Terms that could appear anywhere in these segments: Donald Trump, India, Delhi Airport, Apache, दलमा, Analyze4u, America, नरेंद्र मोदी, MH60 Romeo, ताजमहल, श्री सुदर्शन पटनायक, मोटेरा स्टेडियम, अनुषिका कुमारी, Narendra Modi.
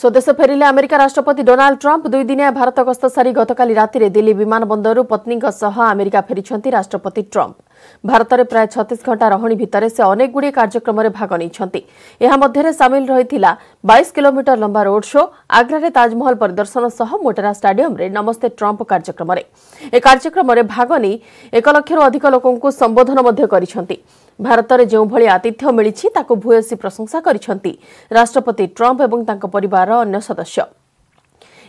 स्वदेश फेरिले अमेरिका राष्ट्रपति डोनाल्ड ट्रम्प दुई दिनिया भारत गस्त सारी गतकाली रातिरे दिल्ली विमान बन्दरु पत्नीक सह अमेरिका फेरिछन्ती राष्ट्रपति ट्रम्प। भारतरे प्राय 36 घंटा रहणी भितरे से अनेक गुडी कार्यक्रम रे भाग नैछन्ती। एहा मध्यरे सामिल रहिथिला 22 किलोमीटर लंबा रोड शो, आग्रा रे ताजमहल परिदर्शन सह मोटेरा स्टेडियम रे नमस्ते ट्रम्प कार्यक्रम रे। ए कार्यक्रम रे भाग नै 1 लाख रो अधिक लोकंकु संबोधन मध्ये करिसन्ती। भारतरे जेउ भली आतिथ्य मिलिछि ताको भूयसी प्रशंसा करिसन्ती राष्ट्रपति ट्रम्प एवं तांको परिवार अन्य सदस्य।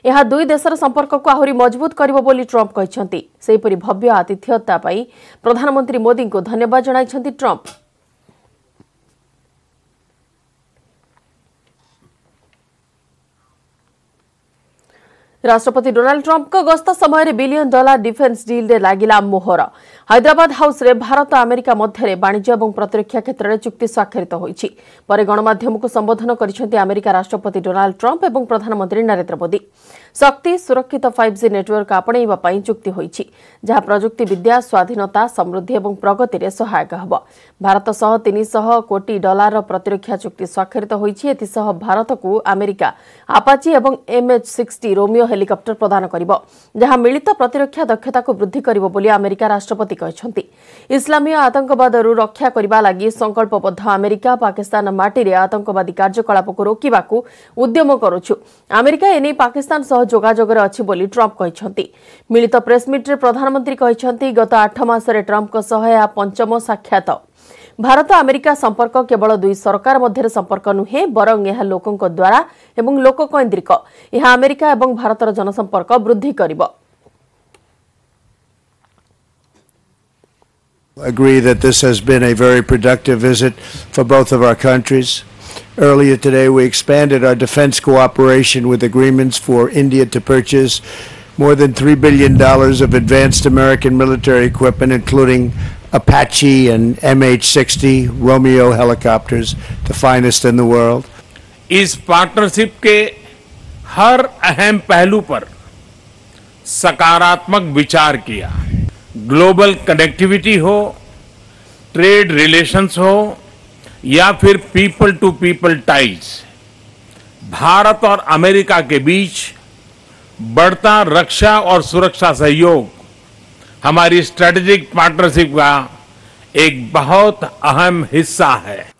ଏହା ଦୁଇ ଦେଶର ସମ୍ପର୍କକୁ ଆହୁରି ମଜବୁତ କରିବ ବୋଲି ଟ୍ରମ୍ପ କହିଛନ୍ତି। ସେହିପରି ଭବ୍ୟ ଆତିଥ୍ୟତା ପାଇଁ ପ୍ରଧାନମନ୍ତ୍ରୀ ମୋଦିଙ୍କୁ ଧନ୍ୟବାଦ ଜଣାଇଛନ୍ତି ଟ୍ରମ୍ପ। राष्ट्रपति डोनाल्ड ट्रम्प को गस्त समय बिलियन डॉलर डिफेंस डील रे लागिला मोहर। हैदराबाद हाउस रे भारत अमेरिका मध्य वाणिज्य और प्रतिरक्षा क्षेत्र में चुक्ति स्वाक्षरित होईछि। परे गणमाध्यम को संबोधन करिसेंति अमेरिका राष्ट्रपति डोनाल्ड ट्रम्प और प्रधानमंत्री नरेंद्र मोदी। शक्ति सुरक्षित 5G नेटवर्क आपणेबा पई चुक्ति होईछि, जहा प्रजुक्ति विद्या स्वाधीनता समृद्धि और प्रगति रे सहायक होबो। भारत सह 300 कोटी डॉलर प्रतिरक्षा चुक्ति स्वाक्षरित होईछि। एतिसह भारत को अमेरिका आपाची और MH60 रोमियो हेलिकॉप्टर प्रदान करिबो, जहां मिलित प्रतिरक्षा दक्षता को वृद्धि करिबो बोली अमेरिका राष्ट्रपति कहछन्ती। इस्लामीय आतंकवाद रु रक्षा करिबा लागि संकल्पबद्ध अमेरिका पाकिस्तान माटी रे आतंकवादी कार्यकलाप को रोकिबा को उद्यम करूछु। अमेरिका एने पाकिस्तान सह जोगाजोग रे अछि बोली ट्रम्प कहछन्ती। मिलित प्रेस मीट रे प्रधानमंत्री कहछन्ती गत 8 मास रे ट्रम्प को सह या पंचम साक्षात। भारत अमेरिका संपर्क केवल दुई सरकार मध्य संपर्क नुहे, बरं यह लोकंक द्वारा एवं लोककैंद्रिक। यह अमेरिका एवं भारतर जनसंपर्क वृद्धि करिबो। Agree that this has been a very productive visit for both of our countries. Earlier today we expanded our defense cooperation with agreements for India to purchase more than $3 billion of advanced American military equipment, including Apache and MH60 Romeo helicopters, the finest in the world. इस partnership के हर अहम पहलू पर सकारात्मक विचार किया। Global connectivity हो, ट्रेड रिलेशंस हो या फिर people to people ties, Bharat और अमेरिका के बीच बढ़ता रक्षा और सुरक्षा सहयोग हमारी स्ट्रैटेजिक पार्टनरशिप का एक बहुत अहम हिस्सा है।